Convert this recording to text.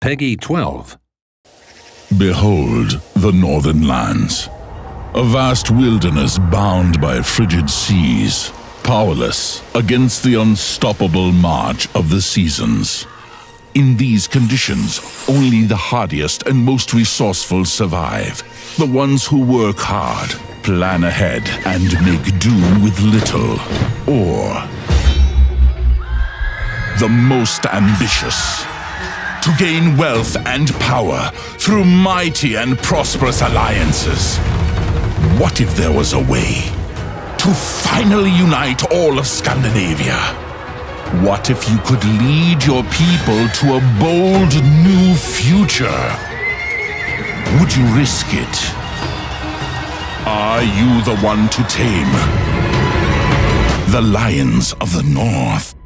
Peggy 12. Behold the northern lands, a vast wilderness bound by frigid seas, powerless against the unstoppable march of the seasons. In these conditions, only the hardiest and most resourceful survive, the ones who work hard, plan ahead, and make do with little, or the most ambitious, to gain wealth and power through mighty and prosperous alliances. What if there was a way to finally unite all of Scandinavia? What if you could lead your people to a bold new future? Would you risk it? Are you the one to tame the Lions of the North?